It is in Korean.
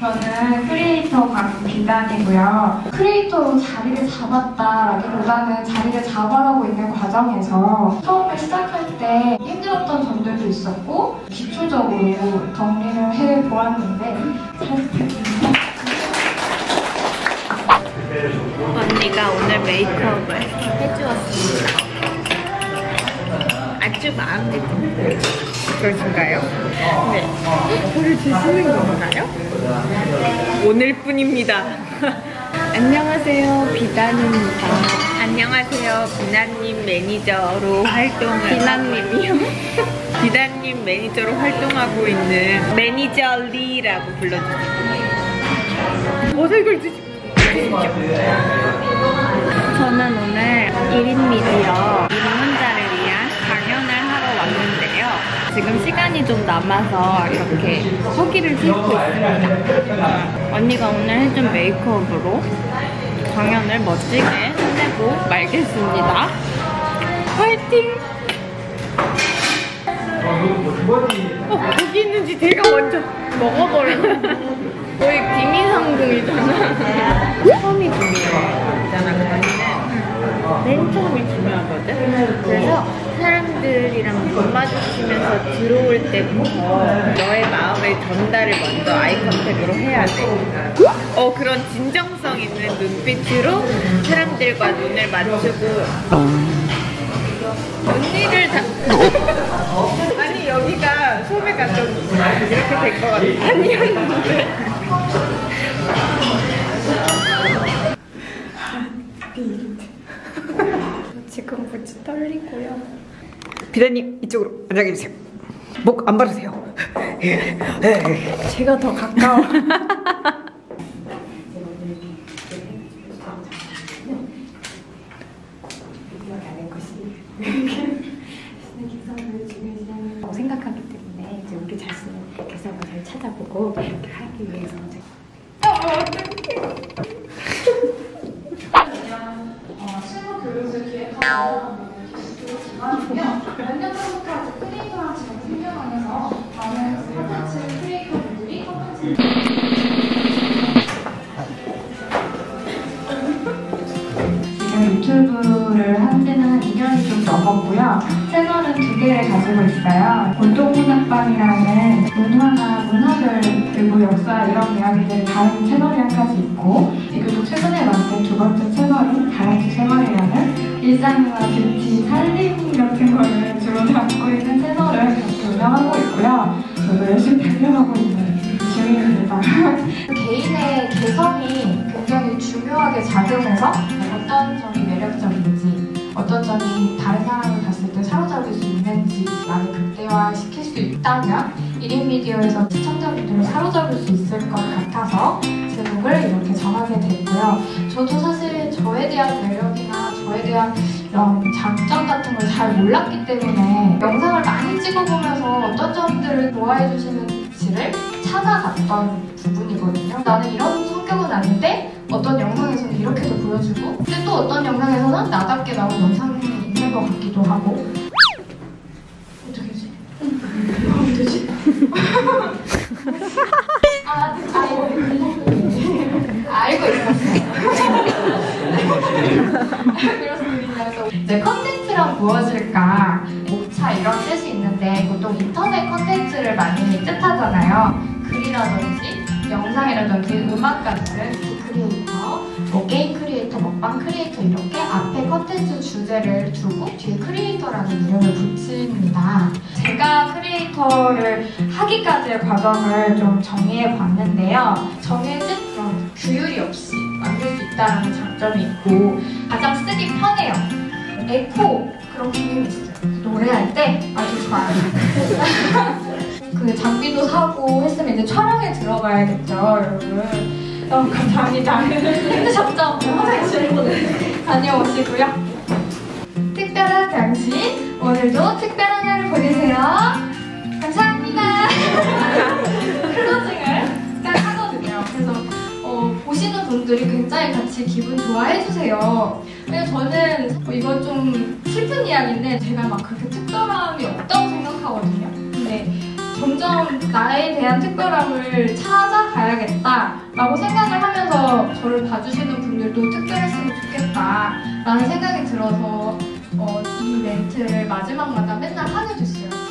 저는 크리에이터 강빈단이고요. 크리에이터로 자리를 잡았다라기보다는 자리를 잡아가고 있는 과정에서 처음에 시작할 때 힘들었던 점들도 있었고 기초적으로 정리를 해보았는데 잘 부탁드립니다. 언니가 오늘 메이크업을 해주었습니다. 아주 마음에 드는 그러신가요? 네. 저를 주시는 건가요? 오늘뿐입니다. 안녕하세요, 비단입니다. 안녕하세요, 비난님 매니저로 활동을 비난님이요? 비단님 매니저로 활동하고 있는 매니저 리라고 불러주세요. 모색을 주시고 저는 오늘 1인 미디어 입문자를 위한 강연을 하러 왔는데요. 지금 시간이 좀 남아서 이렇게 후기를 찍고 있습니다. 언니가 오늘 해준 메이크업으로 강연을 멋지게 끝내고 말겠습니다. 화이팅! 거기 있는지 제가 먼저 먹어버려. 거의 비밀항공이잖아. 처음이 중요하잖아. 맨 처음이 중요하거든. 그래서 사람들이랑 눈 마주치면서 들어올 때부터 너의 마음의 전달을 먼저 아이컨택으로 해야 돼. 그런 진정성 있는 눈빛으로 사람들과 눈을 맞추고. 언니를 다. 아니 여기가 소매가 좀 이렇게 될 것 같아. 아니었는데. 지금 무지 떨리고요. 비단님 이쪽으로 앉아계세요. 목 안 바르세요. 제가 더 가까워. 생각하기 때문에 이제 우리 자신의 개성을 잘 찾아보고 이렇게 하기 위해서. 안녕. 실무 교육을 기획하고 있지만요. 몇 년 전부터 아직 크리에이터랑 지금 생겨나면서 많은 컨텐츠 크리에이터분들이 지금 유튜브를 한 데는 한 2년이 좀 넘었고요. 채널은 2개를 가지고 있어요. 골동문학방이라는 문화나 문화별 그리고 역사 이런 이야기들이 다른 채널이 한 가지 있고, 그리고 최근에 만든 2번째 채널인 다람쥐 채널이라는 일상과 뷰티, 살림 같은 거를 주로 담고 있는 채널을 운영하고 있고요. 저도 열심히 달려가고 있는 중입니다. 개인의 개성이 굉장히 중요하게 작용해서 어떤 점이 매력적인지, 어떤 점이 다른 사람을 봤을 때 사로잡을 수 있는지 많이 극대화시킬 수 있다면 1인 미디어에서 시청자분들을 사로잡을 수 있을 것 같아서 제목을 이렇게 정하게 됐고요. 저도 사실 저에 대한 매력이나 저에 대한 이런 장점 같은 걸 잘 몰랐기 때문에 영상을 많이 찍어보면서 어떤 점들을 좋아해주시는지를 찾아갔던 부분이거든요. 나는 이런 성격은 아닌데 어떤 영상에서는 이렇게도 보여주고, 근데 또 어떤 영상에서는 나답게 나온 영상이 있는 것 같기도 하고. 어떻게 되지? 알고 있었어요. 그렇습니다. 이제 컨텐츠랑 무엇일까? 목차 이런 뜻이 있는데 보통 인터넷 컨텐츠를 많이 뜻하잖아요. 글이라든지 영상이라든지 음악까지는 크리에이터, 뭐 게임 크리에이터, 먹방 크리에이터 이렇게 앞에 컨텐츠 주제를 두고 뒤에 크리에이터라는 이름을 붙입니다. 제가 크리에이터를 하기까지의 과정을 좀 정의해봤는데요. 정해진 그런 규율이 없이 만들 수 있다는 장점이 있고 가장 쓰기 편해요. 에코 그런 기능이 있어요. 노래할 때 아주 좋아요. 그 장비도 사고 했으면 이제 촬영에 들어가야겠죠, 여러분. 감사합니다. 힘드셨죠? 화장실 다녀오시고요. 특별한 당신, 오늘도 특별한 날을 보내세요. 감사합니다. 클로징을 딱 하거든요. 그래서 보시는 분들이 굉장히 같이 기분 좋아해주세요. 근데 저는 이건 좀 슬픈 이야기인데 제가 막 그렇게 특별함이 없다고 생각하거든요. 근데 점점 나에 대한 특별함을 찾아가야겠다라고 생각을 하면서 저를 봐주시는 분들도 특별했으면 좋겠다라는 생각이 들어서 이 멘트를 마지막마다 맨날 하게 됐어요.